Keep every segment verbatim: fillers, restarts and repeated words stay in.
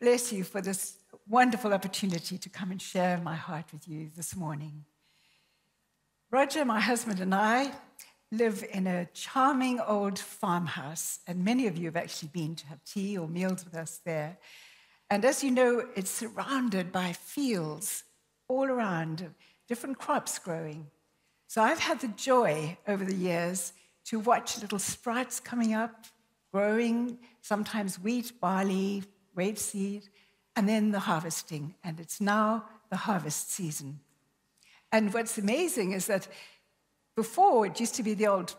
bless you for this wonderful opportunity to come and share my heart with you this morning. Roger, my husband, and I live in a charming old farmhouse, and many of you have actually been to have tea or meals with us there. And as you know, it's surrounded by fields all around, different crops growing. So I've had the joy over the years to watch little sprouts coming up, growing, sometimes wheat, barley, rapeseed, and then the harvesting. And it's now the harvest season. And what's amazing is that before, it used to be the old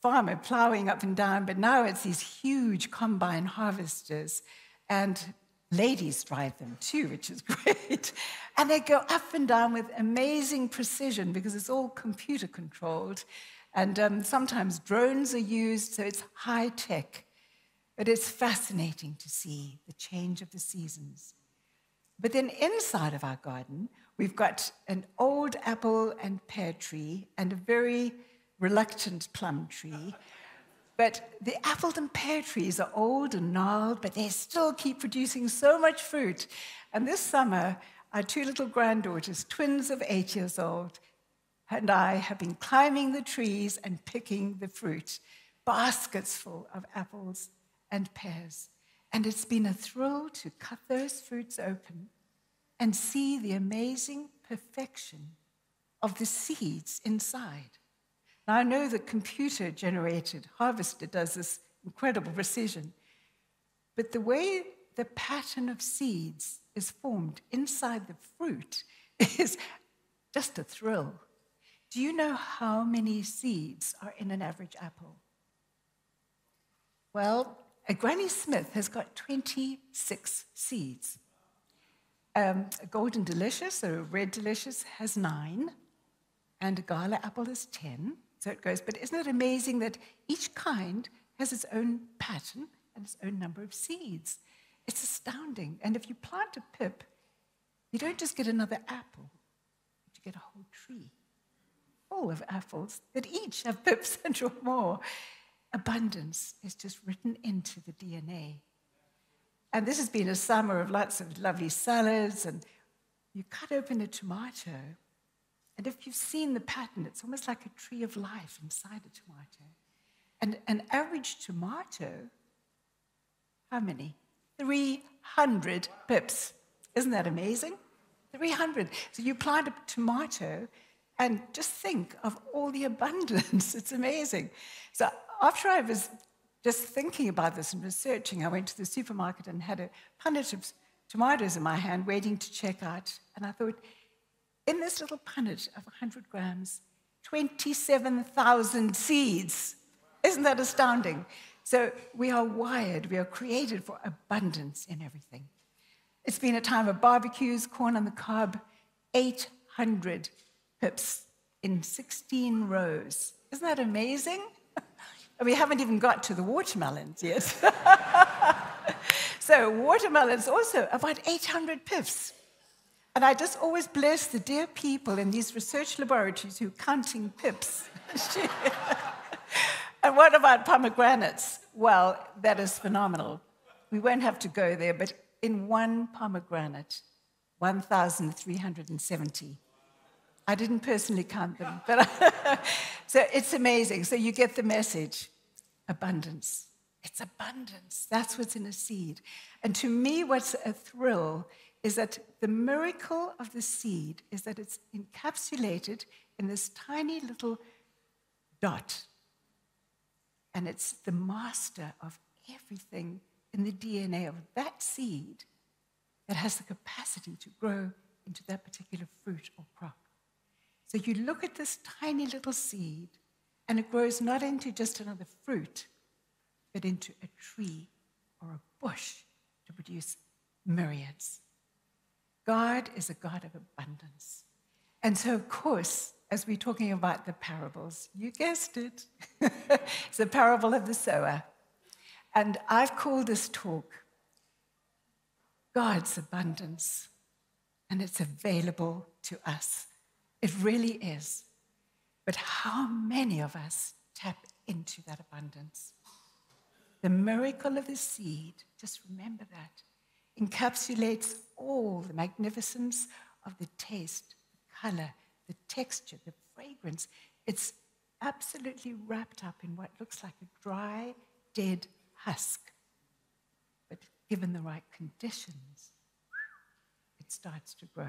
farmer plowing up and down, but now it's these huge combine harvesters, and ladies drive them too, which is great. And they go up and down with amazing precision because it's all computer controlled. And um, sometimes drones are used, so it's high tech. But it's fascinating to see the change of the seasons. But then inside of our garden, we've got an old apple and pear tree and a very reluctant plum tree. But the apple and pear trees are old and gnarled, but they still keep producing so much fruit. And this summer, our two little granddaughters, twins of eight years old, and I have been climbing the trees and picking the fruit, baskets full of apples and pears. And it's been a thrill to cut those fruits open and see the amazing perfection of the seeds inside. Now, I know the computer-generated harvester does this incredible precision, but the way the pattern of seeds is formed inside the fruit is just a thrill. Do you know how many seeds are in an average apple? Well, a Granny Smith has got twenty-six seeds. Um, a Golden Delicious, or a Red Delicious, has nine, and a Gala apple is ten, so it goes. But isn't it amazing that each kind has its own pattern and its own number of seeds? It's astounding. And if you plant a pip, you don't just get another apple, but you get a whole tree full of apples that each have pips and more. Abundance is just written into the D N A. And this has been a summer of lots of lovely salads, and you cut open a tomato, and if you've seen the pattern, it's almost like a tree of life inside a tomato. And an average tomato, how many? three hundred pips. Isn't that amazing? three hundred. So you plant a tomato, and just think of all the abundance. It's amazing. So after I was just thinking about this and researching, I went to the supermarket and had a punnet of tomatoes in my hand waiting to check out. And I thought, in this little punnet of one hundred grams, twenty-seven thousand seeds. Isn't that astounding? So we are wired, we are created for abundance in everything. It's been a time of barbecues, corn on the cob, eight hundred pips in sixteen rows. Isn't that amazing? We haven't even got to the watermelons yet. So watermelons also, about eight hundred pips. And I just always bless the dear people in these research laboratories who are counting pips. And what about pomegranates? Well, that is phenomenal. We won't have to go there, but in one pomegranate, one thousand three hundred seventy. I didn't personally count them, but so it's amazing. So you get the message, abundance. It's abundance. That's what's in a seed. And to me, what's a thrill is that the miracle of the seed is that it's encapsulated in this tiny little dot. And it's the master of everything in the D N A of that seed that has the capacity to grow into that particular fruit or crop. So you look at this tiny little seed, and it grows not into just another fruit, but into a tree or a bush to produce myriads. God is a God of abundance. And so, of course, as we're talking about the parables, you guessed it. It's the parable of the sower. And I've called this talk God's abundance, and it's available to us. It really is. But how many of us tap into that abundance? The miracle of the seed, just remember that, encapsulates all the magnificence of the taste, the color, the texture, the fragrance. It's absolutely wrapped up in what looks like a dry, dead husk. But given the right conditions, it starts to grow.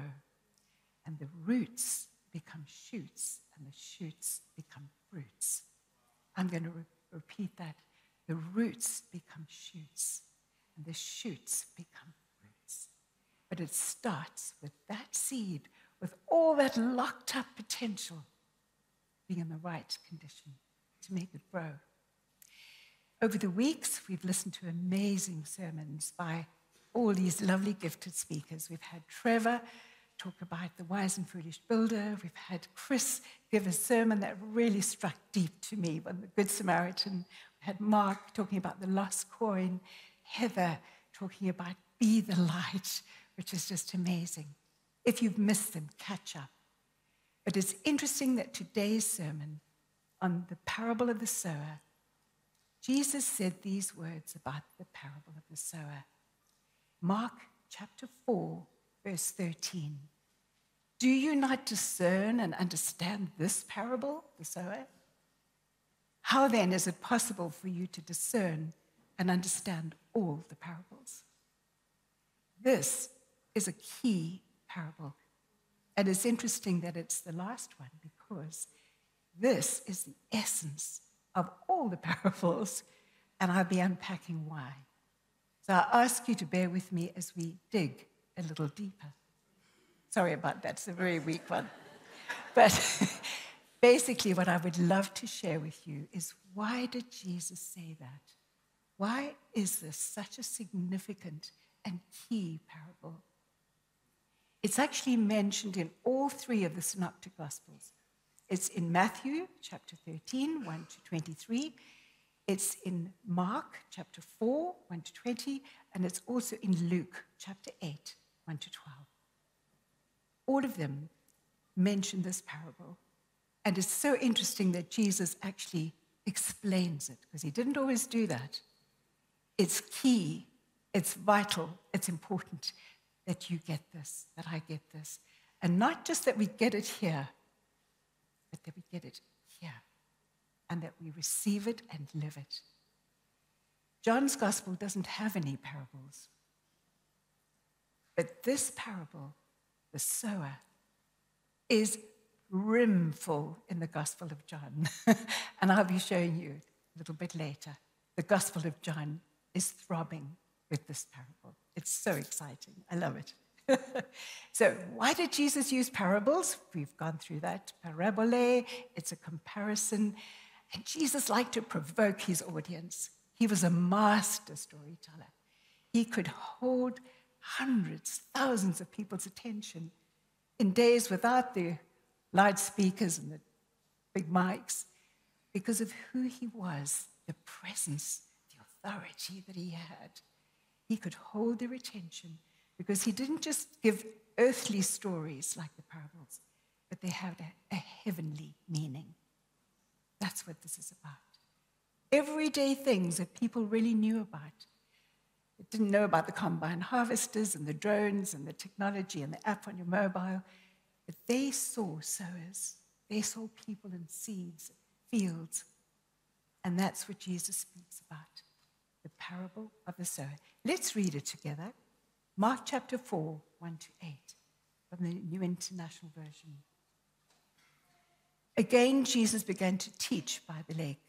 And the roots become shoots, and the shoots become fruits. I'm going to re- repeat that. The roots become shoots, and the shoots become fruits. But it starts with that seed, with all that locked up potential, being in the right condition to make it grow. Over the weeks, we've listened to amazing sermons by all these lovely gifted speakers. We've had Trevor talk about the wise and foolish builder. We've had Chris give a sermon that really struck deep to me on the Good Samaritan. We had Mark talking about the lost coin. Heather talking about be the light, which is just amazing. If you've missed them, catch up. But it's interesting that today's sermon on the parable of the sower, Jesus said these words about the parable of the sower. Mark chapter four, verse thirteen. Do you not discern and understand this parable, the sower? How then is it possible for you to discern and understand all the parables? This is a key parable. And it's interesting that it's the last one because this is the essence of all the parables, and I'll be unpacking why. So I ask you to bear with me as we dig a little deeper. Sorry about that, it's a very weak one. But basically what I would love to share with you is, why did Jesus say that? Why is this such a significant and key parable? It's actually mentioned in all three of the Synoptic Gospels. It's in Matthew chapter thirteen, one to twenty-three. It's in Mark chapter four, one to twenty. And it's also in Luke chapter eight, one to twelve. All of them mention this parable. And it's so interesting that Jesus actually explains it, because he didn't always do that. It's key, it's vital, it's important that you get this, that I get this. And not just that we get it here, but that we get it here, and that we receive it and live it. John's gospel doesn't have any parables. But this parable, the sower, is brimful in the Gospel of John. And I'll be showing you a little bit later. The Gospel of John is throbbing with this parable. It's so exciting. I love it. So why did Jesus use parables? We've gone through that. Parabole, it's a comparison. And Jesus liked to provoke his audience. He was a master storyteller. He could hold hundreds, thousands of people's attention in days without the loudspeakers and the big mics because of who he was, the presence, the authority that he had. He could hold their attention because he didn't just give earthly stories like the parables, but they had a, a heavenly meaning. That's what this is about. Everyday things that people really knew about. They didn't know about the combine harvesters and the drones and the technology and the app on your mobile, but they saw sowers. They saw people in seeds, fields, and that's what Jesus speaks about. The parable of the sower. Let's read it together. Mark chapter four, one to eight, from the New International Version. Again, Jesus began to teach by the lake.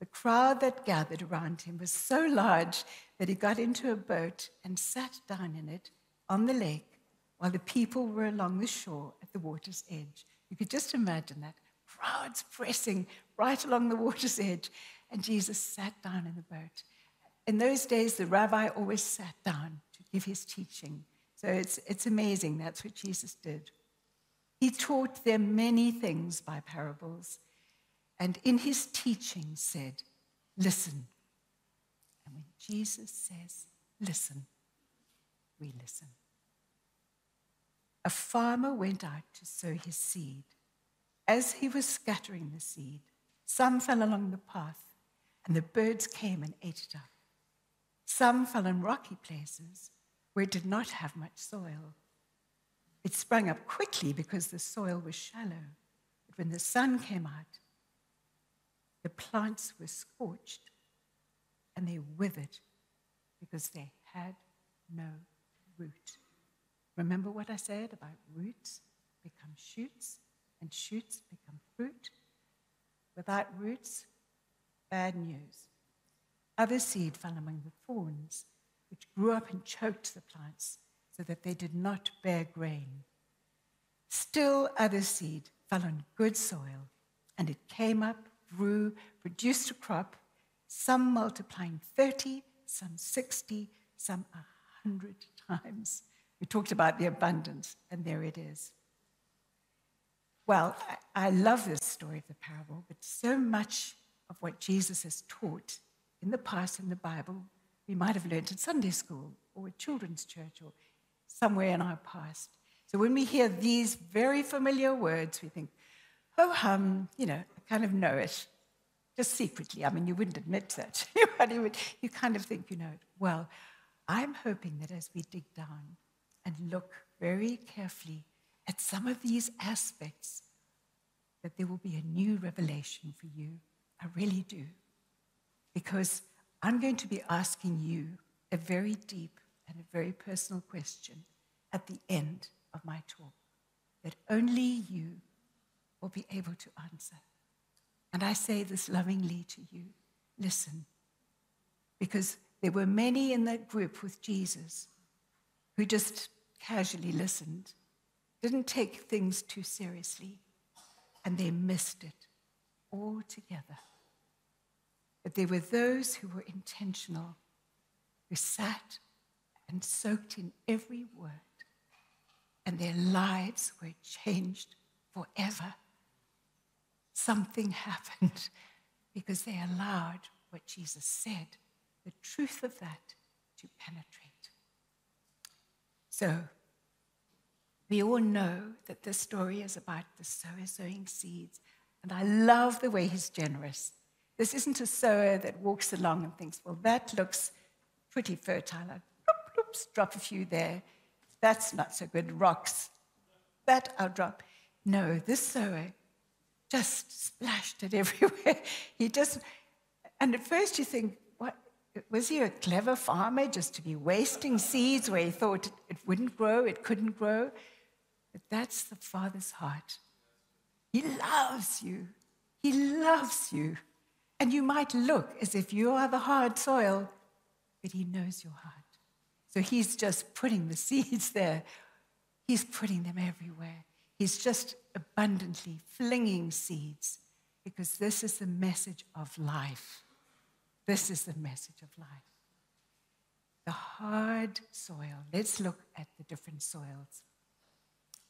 The crowd that gathered around him was so large that he got into a boat and sat down in it on the lake while the people were along the shore at the water's edge. You could just imagine that. Crowds pressing right along the water's edge. And Jesus sat down in the boat. In those days, the rabbi always sat down to give his teaching. So it's, it's amazing. That's what Jesus did. He taught them many things by parables. And in his teaching said, listen. And when Jesus says, listen, we listen. A farmer went out to sow his seed. As he was scattering the seed, some fell along the path, and the birds came and ate it up. Some fell in rocky places where it did not have much soil. It sprung up quickly because the soil was shallow. But when the sun came out, the plants were scorched and they withered because they had no root. Remember what I said about roots become shoots and shoots become fruit? Without roots, bad news. Other seed fell among the thorns, which grew up and choked the plants so that they did not bear grain. Still other seed fell on good soil, and it came up, grew, produced a crop, some multiplying thirty, some sixty, some a hundred times. We talked about the abundance, and there it is. Well, I love this story of the parable, but so much of what Jesus has taught in the past in the Bible, we might have learned in Sunday school or at children's church or somewhere in our past. So when we hear these very familiar words, we think, oh, hum, you know, I kind of know it, just secretly. I mean, you wouldn't admit that. You kind of think you know it. Well, I'm hoping that as we dig down and look very carefully at some of these aspects, that there will be a new revelation for you. I really do. Because I'm going to be asking you a very deep and a very personal question at the end of my talk that only you will be able to answer. And I say this lovingly to you. Listen, because there were many in that group with Jesus who just casually listened, didn't take things too seriously, and they missed it altogether. But there were those who were intentional, who sat and soaked in every word, and their lives were changed forever. Something happened because they allowed what Jesus said, the truth of that, to penetrate. So we all know that this story is about the sower sowing seeds, and I love the way he's generous. This isn't a sower that walks along and thinks, well, that looks pretty fertile. I'll drop, oops, drop a few there. That's not so good. Rocks. That I'll drop. No, this sower just splashed it everywhere. He just, and at first you think, what, was he a clever farmer just to be wasting seeds where he thought it, it wouldn't grow, it couldn't grow? But that's the Father's heart. He loves you. He loves you. And you might look as if you are the hard soil, but he knows your heart. So he's just putting the seeds there. He's putting them everywhere. He's just abundantly flinging seeds because this is the message of life. This is the message of life. The hard soil. Let's look at the different soils.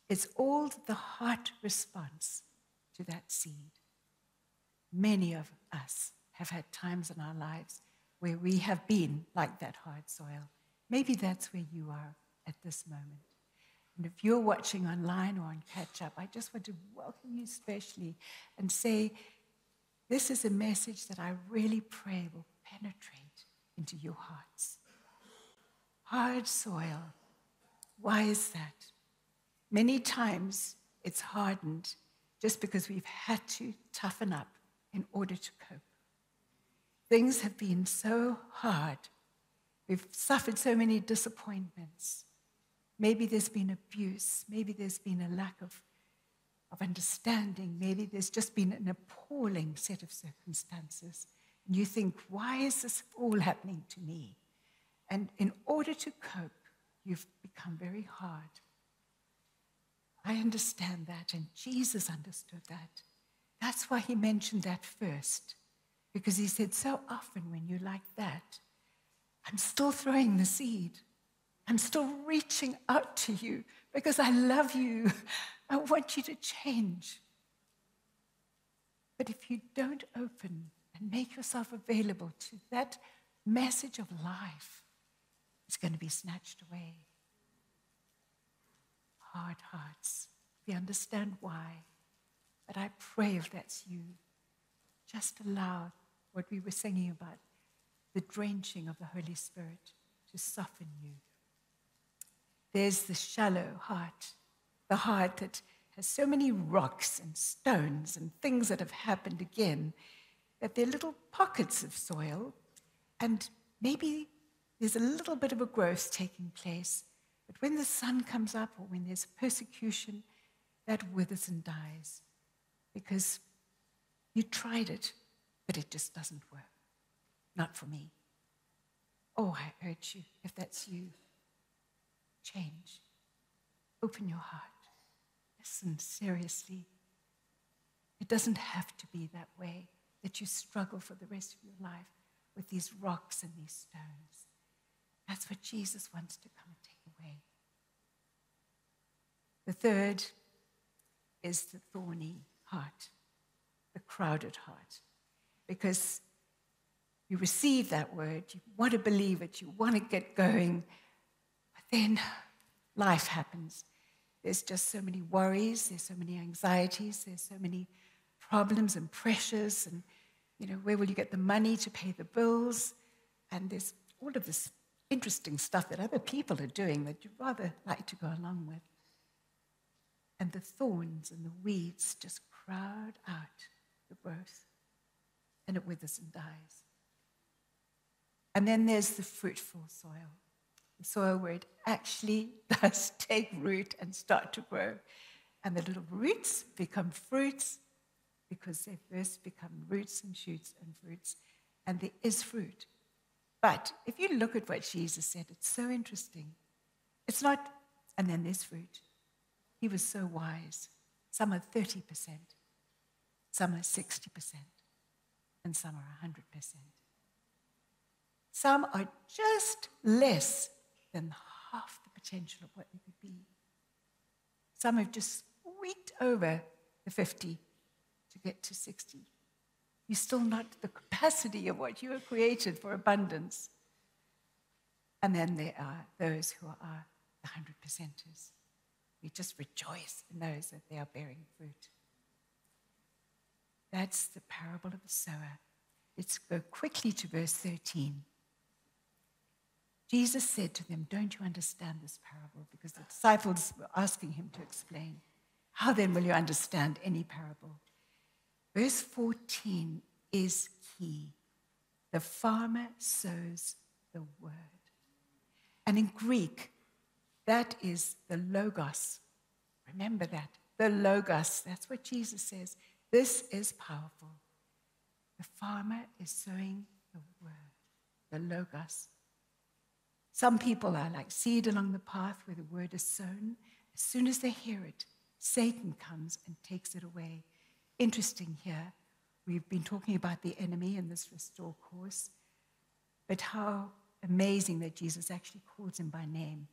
It's all the heart response to that seed. Many of us have had times in our lives where we have been like that hard soil. Maybe that's where you are at this moment. And if you're watching online or on Catch Up, I just want to welcome you especially and say, this is a message that I really pray will penetrate into your hearts. Hard soil. Why is that? Many times it's hardened just because we've had to toughen up in order to cope. Things have been so hard. We've suffered so many disappointments. Maybe there's been abuse. Maybe there's been a lack of, of understanding. Maybe there's just been an appalling set of circumstances. And you think, why is this all happening to me? And in order to cope, you've become very hard. I understand that, and Jesus understood that. That's why he mentioned that first, because he said, so often when you're like that, I'm still throwing the seed. I'm still reaching out to you because I love you. I want you to change. But if you don't open and make yourself available to that message of life, it's going to be snatched away. Hard hearts. We understand why. But I pray if that's you, just allow what we were singing about, the drenching of the Holy Spirit to soften you, there's the shallow heart, the heart that has so many rocks and stones and things that have happened again, that they're little pockets of soil, and maybe there's a little bit of a growth taking place, but when the sun comes up or when there's persecution, that withers and dies because you tried it, but it just doesn't work. Not for me. Oh, I urge you, if that's you, change. Open your heart. Listen seriously. It doesn't have to be that way, that you struggle for the rest of your life with these rocks and these stones. That's what Jesus wants to come and take away. The third is the thorny heart, the crowded heart, because you receive that word, you want to believe it, you want to get going, but then life happens. There's just so many worries, there's so many anxieties, there's so many problems and pressures, and, you know, where will you get the money to pay the bills? And there's all of this interesting stuff that other people are doing that you'd rather like to go along with. And the thorns and the weeds just crowd out the growth, and it withers and dies. And then there's the fruitful soil, the soil where it actually does take root and start to grow. And the little roots become fruits because they first become roots and shoots and fruits. And there is fruit. But if you look at what Jesus said, it's so interesting. It's not, and then there's fruit. He was so wise. Some are thirty percent, some are sixty percent, and some are one hundred percent. Some are just less than half the potential of what they could be. Some have just squeaked over the fifty to get to sixty. You're still not the capacity of what you were created for abundance. And then there are those who are the hundred percenters. We just rejoice in those that they are bearing fruit. That's the parable of the sower. Let's go quickly to verse thirteen. Jesus said to them, don't you understand this parable? Because the disciples were asking him to explain. How then will you understand any parable? Verse fourteen is key. The farmer sows the word. And in Greek, that is the logos. Remember that, the logos. That's what Jesus says. This is powerful. The farmer is sowing the word, the logos. Some people are like seed along the path where the word is sown. As soon as they hear it, Satan comes and takes it away. Interesting here, we've been talking about the enemy in this restore course, but how amazing that Jesus actually calls him by name.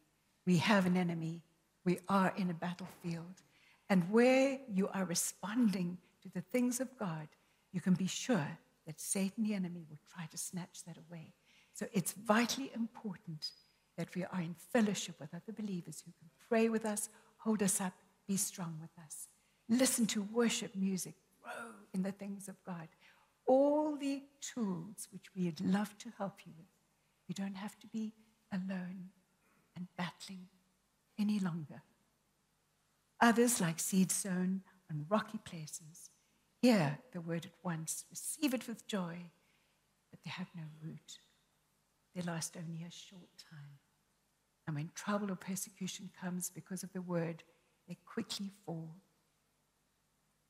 We have an enemy. We are in a battlefield. And where you are responding to the things of God, you can be sure that Satan, the enemy, will try to snatch that away. So it's vitally important that we are in fellowship with other believers who can pray with us, hold us up, be strong with us. Listen to worship music, grow in the things of God. All the tools which we'd love to help you with. You don't have to be alone and battling any longer. Others, like seed sown on rocky places, hear the word at once, receive it with joy, but they have no root. They last only a short time. And when trouble or persecution comes because of the word, they quickly fall.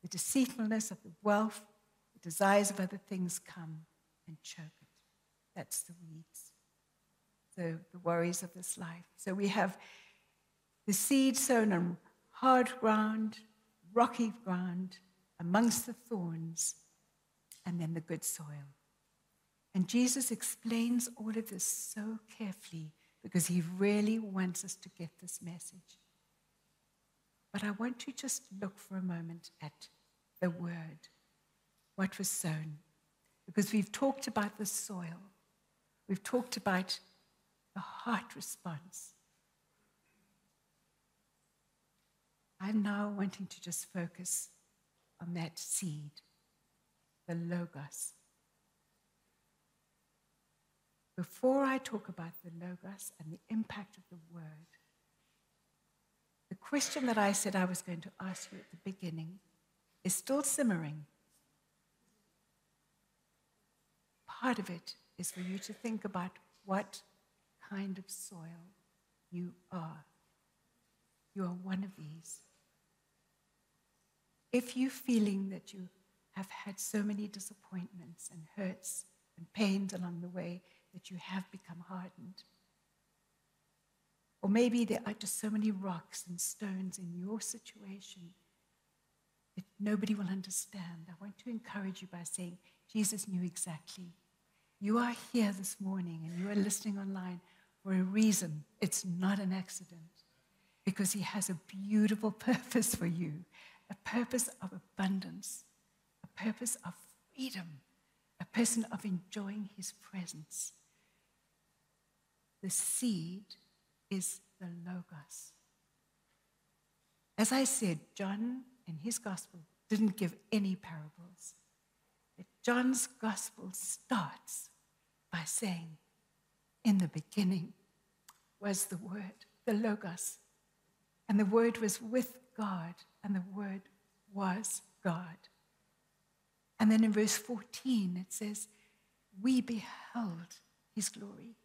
The deceitfulness of the wealth, the desires of other things come and choke it. That's the weeds, so the worries of this life. So we have the seed sown on hard ground, rocky ground, amongst the thorns, and then the good soil. And Jesus explains all of this so carefully because he really wants us to get this message. But I want to just look for a moment at the word, what was sown, because we've talked about the soil. We've talked about the heart response. I'm now wanting to just focus on that seed, the logos. Before I talk about the logos and the impact of the word, question that I said I was going to ask you at the beginning is still simmering. Part of it is for you to think about what kind of soil you are. You are one of these. If you're feeling that you have had so many disappointments and hurts and pains along the way that you have become hardened, or maybe there are just so many rocks and stones in your situation that nobody will understand, I want to encourage you by saying, Jesus knew exactly. You are here this morning and you are listening online for a reason. It's not an accident, because he has a beautiful purpose for you, a purpose of abundance, a purpose of freedom, a person of enjoying his presence. The seed is the Logos. As I said, John in his gospel didn't give any parables. But John's gospel starts by saying, in the beginning was the Word, the Logos, and the Word was with God, and the Word was God. And then in verse fourteen, it says, we beheld his glory.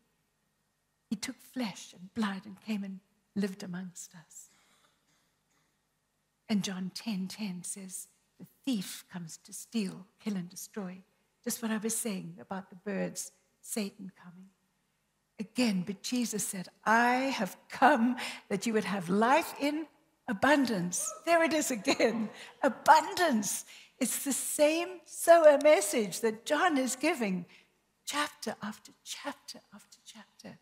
He took flesh and blood and came and lived amongst us. And John ten ten says, the thief comes to steal, kill, and destroy. Just what I was saying about the birds, Satan coming. Again, but Jesus said, I have come that you would have life in abundance. There it is again, abundance. It's the same sower message that John is giving, chapter after chapter after chapter.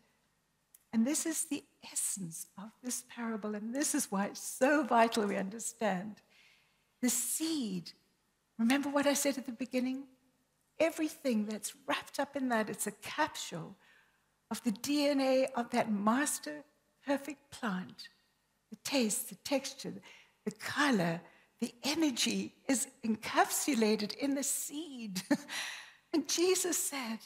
And this is the essence of this parable, and this is why it's so vital we understand. The seed, remember what I said at the beginning? Everything that's wrapped up in that, it's a capsule of the D N A of that master perfect plant. The taste, the texture, the color, the energy is encapsulated in the seed. And Jesus said,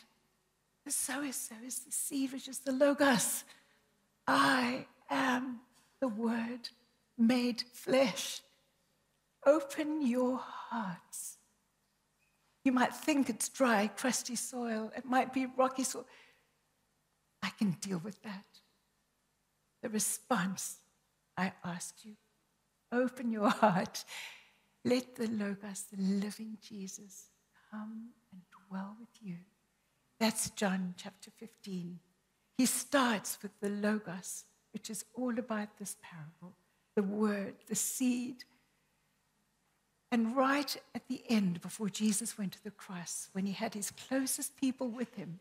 the sower sows the seed, which is the Logos. I am the Word made flesh. Open your hearts. You might think it's dry, crusty soil. It might be rocky soil. I can deal with that. The response I asked you, open your heart. Let the Logos, the living Jesus, come and dwell with you. That's John chapter fifteen. He starts with the Logos, which is all about this parable, the Word, the seed. And right at the end, before Jesus went to the cross, when he had his closest people with him,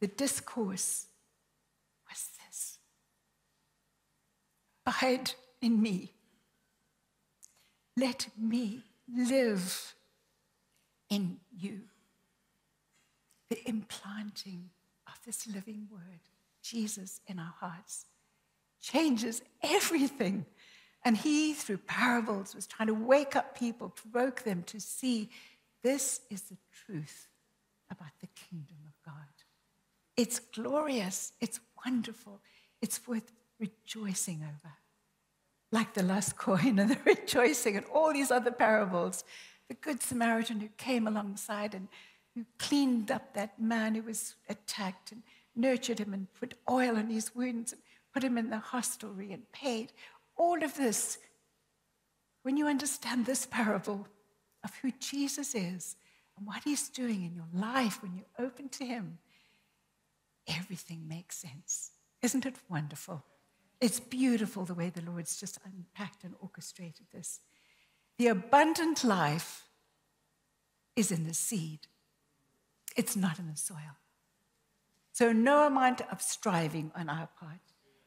the discourse was this: abide in me. Let me live in you. The implanting of this living Word, Jesus, in our hearts, changes everything. And he, through parables, was trying to wake up people, provoke them to see this is the truth about the kingdom of God. It's glorious, it's wonderful, it's worth rejoicing over. Like the lost coin and the rejoicing and all these other parables. The Good Samaritan who came alongside and who cleaned up that man who was attacked and nurtured him and put oil on his wounds and put him in the hostelry and paid. All of this, when you understand this parable of who Jesus is and what he's doing in your life when you open to him, everything makes sense. Isn't it wonderful? It's beautiful the way the Lord's just unpacked and orchestrated this. The abundant life is in the seed. It's not in the soil. So no amount of striving on our part,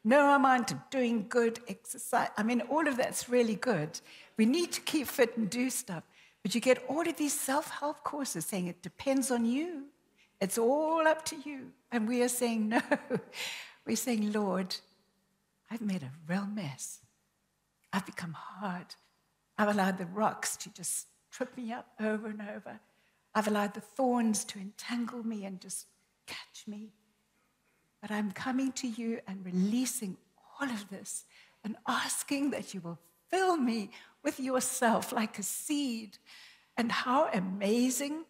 no amount of doing good exercise. I mean, all of that's really good. We need to keep fit and do stuff. But you get all of these self-help courses saying it depends on you. It's all up to you. And we are saying no. We're saying, Lord, I've made a real mess. I've become hard. I've allowed the rocks to just trip me up over and over. I've allowed the thorns to entangle me and just catch me. But I'm coming to you and releasing all of this. and asking that you will fill me with yourself like a seed. And how amazing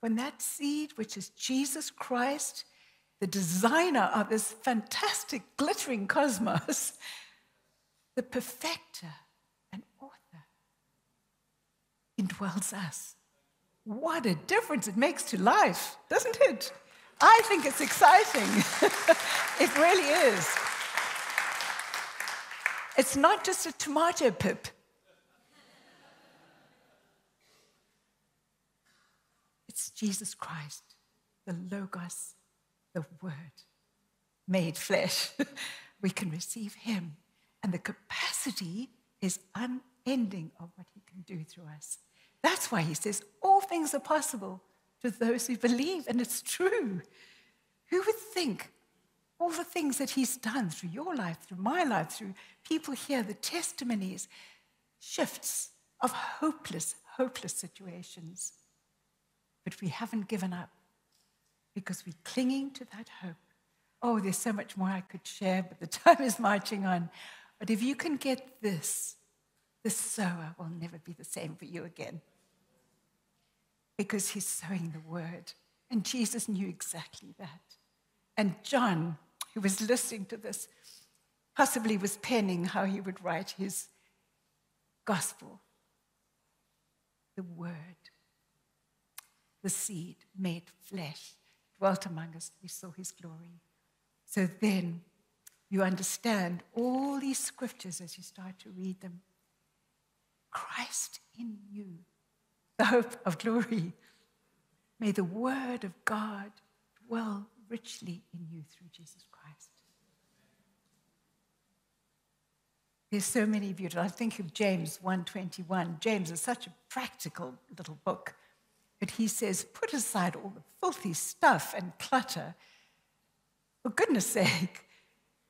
when that seed, which is Jesus Christ, the designer of this fantastic glittering cosmos, the perfecter and author, indwells us. What a difference it makes to life, doesn't it? I think it's exciting. It really is. It's not just a tomato pip. It's Jesus Christ, the Logos, the Word made flesh. We can receive him, and the capacity is unending of what he can do through us. That's why he says all things are possible to those who believe, and it's true. Who would think all the things that he's done through your life, through my life, through people here, the testimonies, shifts of hopeless, hopeless situations. But we haven't given up because we're clinging to that hope. Oh, there's so much more I could share, but the time is marching on. But if you can get this, the sower will never be the same for you again, because he's sowing the word. And Jesus knew exactly that. And John, who was listening to this, possibly was penning how he would write his gospel. The word, the seed made flesh, dwelt among us. We saw his glory. So then you understand all these scriptures as you start to read them. Christ in you, the hope of glory. May the word of God dwell richly in you through Jesus Christ. There's so many beautiful. I think of James one twenty-one. James is such a practical little book. But he says, put aside all the filthy stuff and clutter, for goodness sake,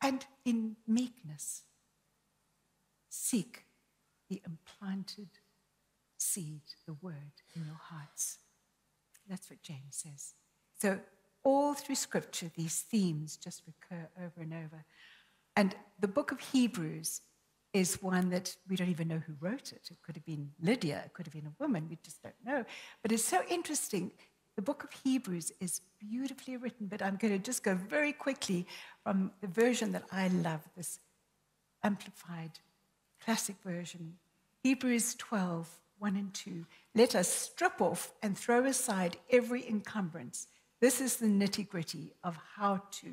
and in meekness seek the implanted seed, the word, in your hearts. That's what James says. So all through Scripture, these themes just recur over and over. And the book of Hebrews is one that we don't even know who wrote it. It could have been Lydia. It could have been a woman. We just don't know. But it's so interesting. The book of Hebrews is beautifully written, but I'm going to just go very quickly from the version that I love, this amplified classic version. Hebrews twelve, one and two. Let us strip off and throw aside every encumbrance. This is the nitty-gritty of how to.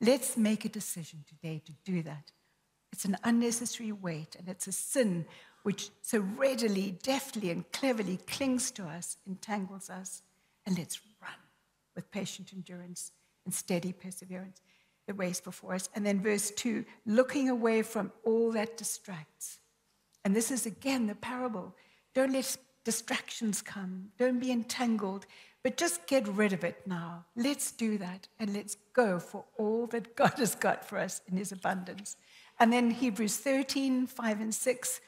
Let's make a decision today to do that. It's an unnecessary weight, and it's a sin which so readily, deftly, and cleverly clings to us, entangles us, and let's run with patient endurance and steady perseverance the race before us. And then verse two, looking away from all that distracts. And this is, again, the parable. Don't let distractions come. Don't be entangled. But just get rid of it now. Let's do that, and let's go for all that God has got for us in his abundance. And then Hebrews thirteen, five and six.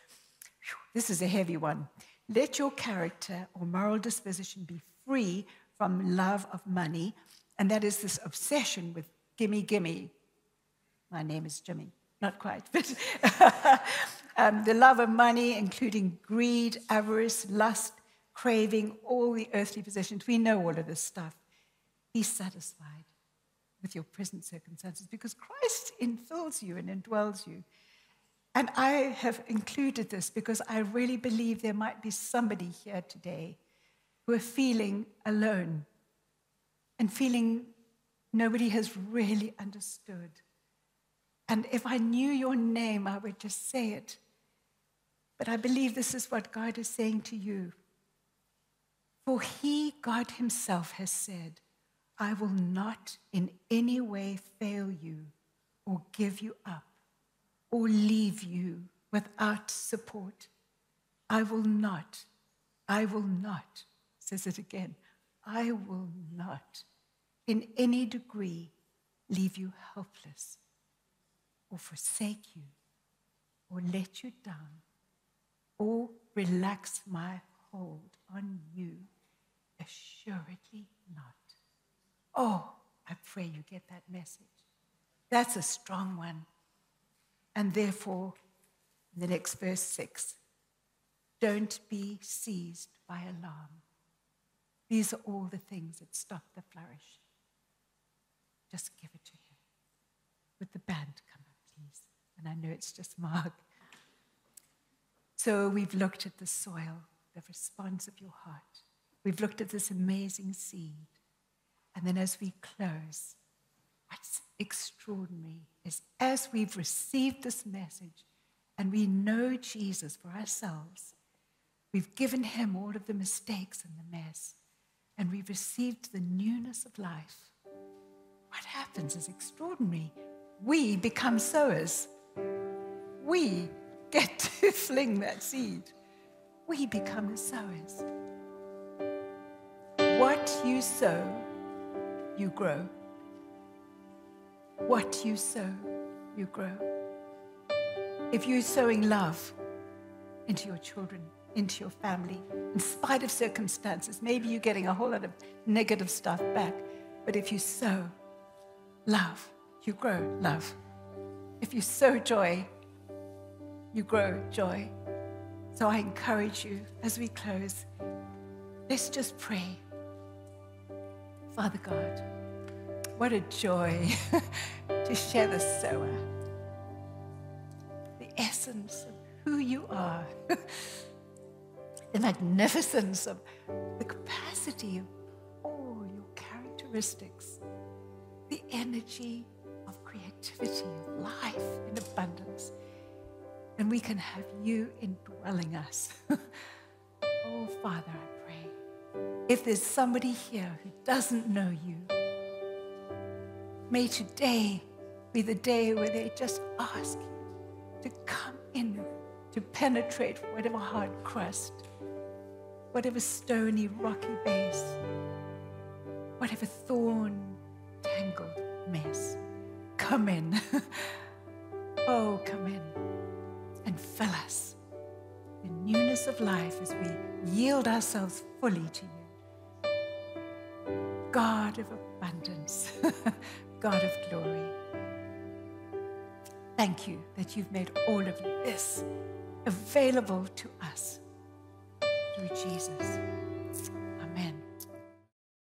This is a heavy one. Let your character or moral disposition be free from love of money, and that is this obsession with gimme, gimme. My name is Jimmy. Not quite, but um, the love of money, including greed, avarice, lust, craving, all the earthly possessions. We know all of this stuff. Be satisfied with your present circumstances, because Christ infills you and indwells you. And I have included this because I really believe there might be somebody here today who are feeling alone and feeling nobody has really understood. And if I knew your name, I would just say it. But I believe this is what God is saying to you. For he, God himself, has said, I will not in any way fail you or give you up or leave you without support. I will not, I will not, says it again, I will not in any degree leave you helpless or forsake you or let you down or relax my hold on you. Assuredly not. Oh, I pray you get that message. That's a strong one. And therefore, In the next verse six, don't be seized by alarm. These are all the things that stop the flourish. Just give it to him. Would the band come up, please? And I know it's just Mark. So we've looked at the soil, the response of your heart. We've looked at this amazing seed. And then as we close, what's extraordinary is as we've received this message and we know Jesus for ourselves, we've given him all of the mistakes and the mess, and we've received the newness of life. What happens is extraordinary. We become sowers. We get to fling that seed. We become the sowers. What you sow, you grow. What you sow, you grow. If you're sowing love into your children, into your family, in spite of circumstances, maybe you're getting a whole lot of negative stuff back, but if you sow love, you grow love. If you sow joy, you grow joy. So I encourage you, as we close, let's just pray. Father God, what a joy to share the sower, the essence of who you are, the magnificence of the capacity of all your characteristics, the energy of creativity, of life in abundance. And we can have you indwelling us. Oh, Father, I pray, if there's somebody here who doesn't know you, may today be the day where they just ask you to come in, to penetrate whatever hard crust, whatever stony, rocky base, whatever thorn, tangled mess. Come in. Oh, come in and fill us. The newness of life as we yield ourselves fully to you. God of abundance. God of glory. Thank you that you've made all of this available to us through Jesus.